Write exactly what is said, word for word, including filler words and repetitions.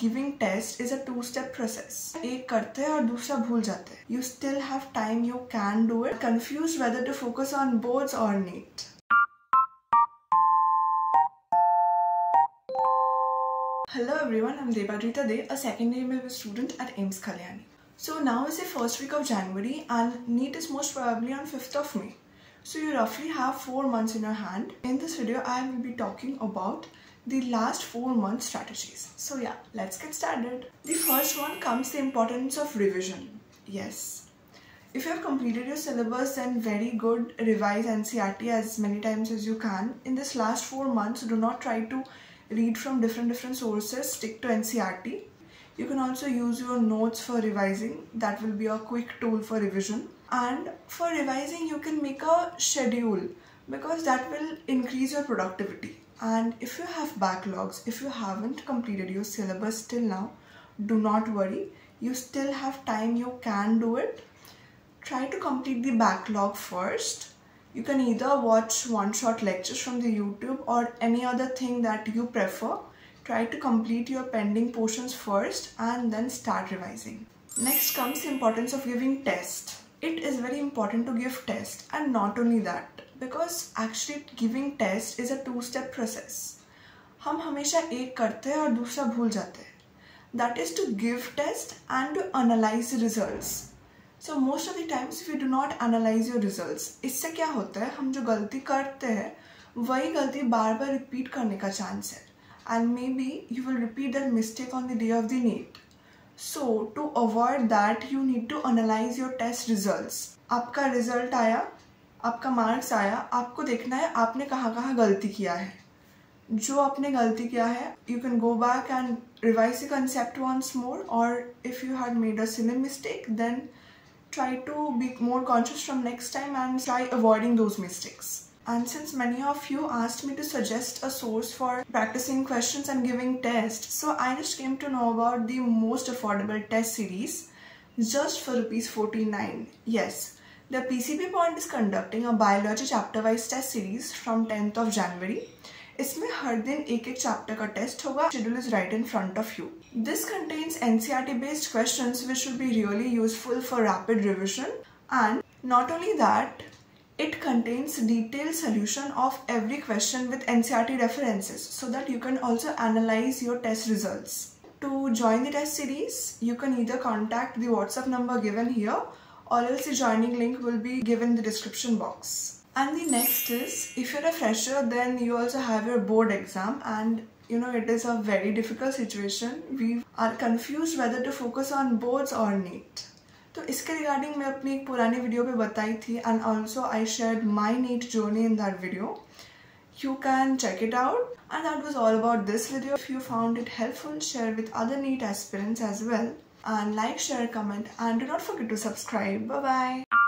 giving test is a two-step process. Ek karte hai aur dusra bhul jate hai. You still have time, you can do it. Confused whether to focus on boards or NEET. Hello everyone, I'm Devadrita De, a second year M B B student at AIMS Kalyani. So now is the first week of January and NEET is most probably on fifth of May. So you roughly have four months in your hand. In this video, I will be talking about the last four month strategies. So yeah, let's get started. The first one comes the importance of revision. Yes. If you have completed your syllabus, then very good, revise N C E R T as many times as you can. In this last four months, do not try to read from different different sources, stick to N C E R T. You can also use your notes for revising. That will be a quick tool for revision. And for revising, you can make a schedule because that will increase your productivity. And if you have backlogs, if you haven't completed your syllabus till now, do not worry. You still have time, you can do it. Try to complete the backlog first. You can either watch one-shot lectures from the YouTube or any other thing that you prefer. Try to complete your pending portions first and then start revising. Next comes the importance of giving tests. It is very important to give tests, and not only that, because actually giving tests is a two-step process. हम हमेशा एक करते हैं और दूसरा भूल जाते हैं. That is to give tests and to analyze results. So most of the times if you do not analyze your results, इससे क्या होता है, हम जो गलती करते हैं वही गलती बार बार रिपीट करने का चांस है, and maybe you will repeat that mistake on the day of the NEET. So to avoid that, you need to analyze your test results. आपका रिजल्ट आया, आपका मार्क्स आया, आपको देखना है आपने कहाँ कहाँ गलती किया है. जो आपने गलती किया है, you can go back and revise the concept once more, or if you had made a silly mistake, then try to be more conscious from next time and try avoiding those mistakes. And since many of you asked me to suggest a source for practicing questions and giving tests, so I just came to know about the most affordable test series just for rupees forty-nine. Yes, the P C B Point is conducting a biology chapter-wise test series from tenth of January. इसमें हर दिन एक एक chapter का test होगा. Schedule is right in front of you. This contains N C E R T based questions which will be really useful for rapid revision. And not only that, it contains detailed solution of every question with N C E R T references so that you can also analyse your test results. To join the test series, you can either contact the WhatsApp number given here or else the joining link will be given in the description box. And the next is, if you're a fresher, then you also have your board exam, and you know it is a very difficult situation. We are confused whether to focus on boards or NEET. So इसके regarding मैं अपनी एक पुरानी video पे बताई थी, and also I shared my NEET journey in that video. You can check it out. And that was all about this video. If you found it helpful, share with other NEET aspirants as well. And like, share, comment, and do not forget to subscribe. Bye bye.